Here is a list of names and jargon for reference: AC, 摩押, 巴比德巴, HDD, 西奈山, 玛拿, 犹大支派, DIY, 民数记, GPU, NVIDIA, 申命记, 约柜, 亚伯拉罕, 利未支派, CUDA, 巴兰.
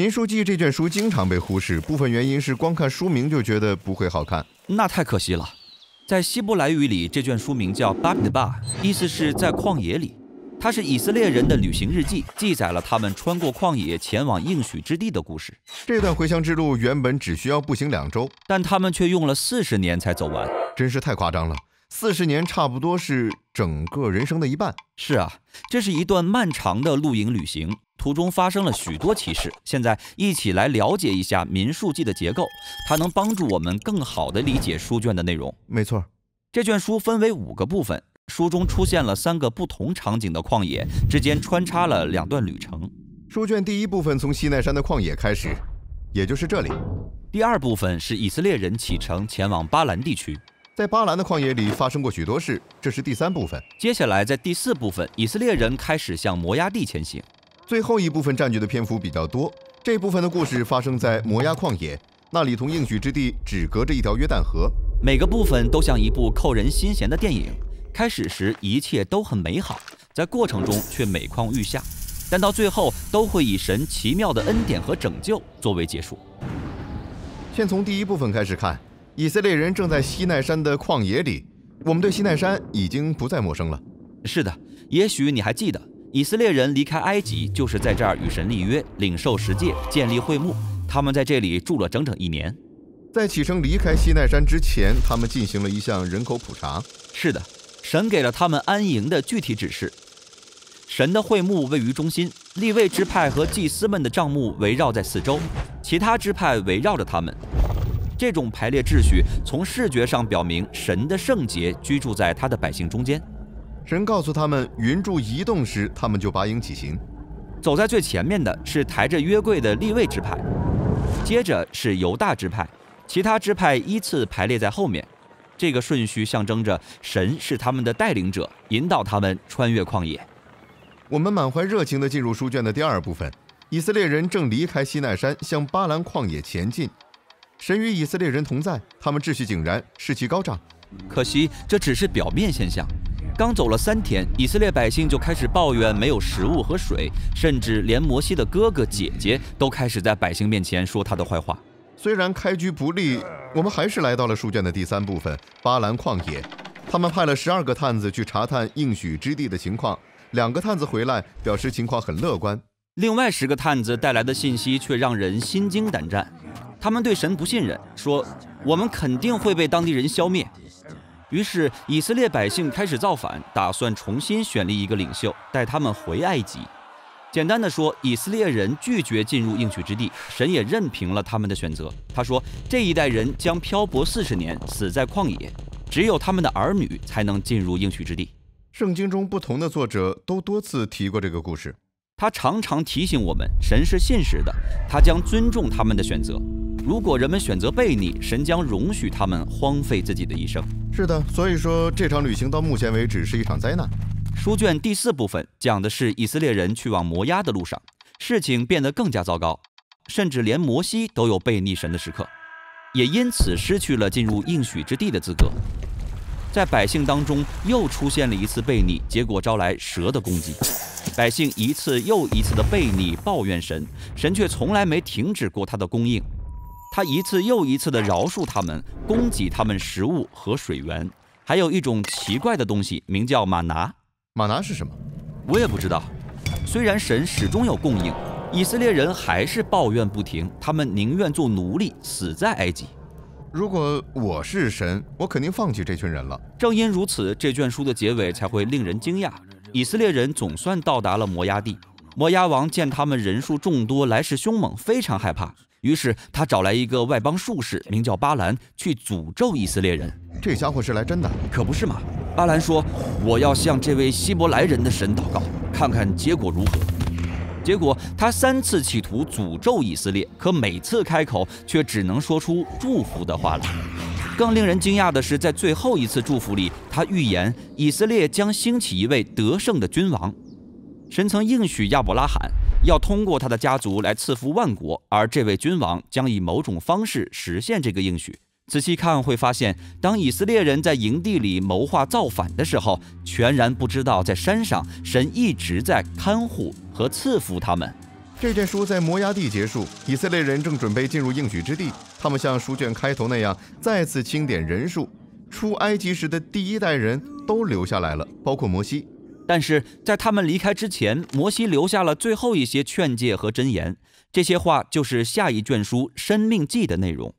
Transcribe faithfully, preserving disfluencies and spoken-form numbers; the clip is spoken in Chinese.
民书记这卷书经常被忽视，部分原因是光看书名就觉得不会好看。那太可惜了。在希伯来语里，这卷书名叫《巴比德巴》，意思是在旷野里。它是以色列人的旅行日记，记载了他们穿过旷野前往应许之地的故事。这段回乡之路原本只需要步行两周，但他们却用了四十年才走完，真是太夸张了。 四十年差不多是整个人生的一半。是啊，这是一段漫长的露营旅行，途中发生了许多奇事。现在一起来了解一下《民数记》的结构，它能帮助我们更好地理解书卷的内容。没错，这卷书分为五个部分，书中出现了三个不同场景的旷野，之间穿插了两段旅程。书卷第一部分从西奈山的旷野开始，也就是这里。第二部分是以色列人启程前往巴兰地区。 在巴兰的旷野里发生过许多事，这是第三部分。接下来，在第四部分，以色列人开始向摩押地前行。最后一部分占据的篇幅比较多，这部分的故事发生在摩押旷野，那里同应许之地只隔着一条约旦河。每个部分都像一部扣人心弦的电影，开始时一切都很美好，在过程中却每况愈下，但到最后都会以神奇妙的恩典和拯救作为结束。先从第一部分开始看。 以色列人正在西奈山的旷野里，我们对西奈山已经不再陌生了。是的，也许你还记得，以色列人离开埃及就是在这儿与神立约、领受十诫、建立会幕。他们在这里住了整整一年。在启程离开西奈山之前，他们进行了一项人口普查。是的，神给了他们安营的具体指示。神的会幕位于中心，利未支派和祭司们的帐幕围绕在四周，其他支派围绕着他们。 这种排列秩序从视觉上表明神的圣洁居住在他的百姓中间。神告诉他们，云柱移动时，他们就拔营起行。走在最前面的是抬着约柜的利未支派，接着是犹大支派，其他支派依次排列在后面。这个顺序象征着神是他们的带领者，引导他们穿越旷野。我们满怀热情地进入书卷的第二部分，以色列人正离开西奈山，向巴兰旷野前进。 神与以色列人同在，他们秩序井然，士气高涨。可惜这只是表面现象。刚走了三天，以色列百姓就开始抱怨没有食物和水，甚至连摩西的哥哥姐姐都开始在百姓面前说他的坏话。虽然开局不利，我们还是来到了书卷的第三部分——巴兰旷野。他们派了十二个探子去查探应许之地的情况，两个探子回来表示情况很乐观，另外十个探子带来的信息却让人心惊胆战。 他们对神不信任，说我们肯定会被当地人消灭。于是以色列百姓开始造反，打算重新选立一个领袖，带他们回埃及。简单的说，以色列人拒绝进入应许之地，神也任凭了他们的选择。他说，这一代人将漂泊四十年，死在旷野，只有他们的儿女才能进入应许之地。圣经中不同的作者都多次提过这个故事。他常常提醒我们，神是信实的，他将尊重他们的选择。 如果人们选择悖逆，神将容许他们荒废自己的一生。是的，所以说这场旅行到目前为止是一场灾难。书卷第四部分讲的是以色列人去往摩押的路上，事情变得更加糟糕，甚至连摩西都有悖逆神的时刻，也因此失去了进入应许之地的资格。在百姓当中又出现了一次悖逆，结果招来蛇的攻击。 百姓一次又一次的悖逆抱怨神，神却从来没停止过他的供应。他一次又一次的饶恕他们，供给他们食物和水源，还有一种奇怪的东西，名叫玛拿。玛拿是什么？我也不知道。虽然神始终有供应，以色列人还是抱怨不停，他们宁愿做奴隶，死在埃及。 如果我是神，我肯定放弃这群人了。正因如此，这卷书的结尾才会令人惊讶。以色列人总算到达了摩押地。摩押王见他们人数众多，来势凶猛，非常害怕。于是他找来一个外邦术士，名叫巴兰，去诅咒以色列人。这家伙是来真的，可不是嘛？巴兰说：“我要向这位希伯来人的神祷告，看看结果如何。” 结果他三次企图诅咒以色列，可每次开口却只能说出祝福的话来。更令人惊讶的是，在最后一次祝福里，他预言以色列将兴起一位得胜的君王。神曾应许亚伯拉罕要通过他的家族来赐福万国，而这位君王将以某种方式实现这个应许。仔细看会发现，当以色列人在营地里谋划造反的时候，全然不知道在山上神一直在看护。 和赐福他们，这阵书在摩崖地结束，以色列人正准备进入应许之地。他们像书卷开头那样再次清点人数，出埃及时的第一代人都留下来了，包括摩西。但是在他们离开之前，摩西留下了最后一些劝诫和箴言，这些话就是下一卷书《申命记》的内容。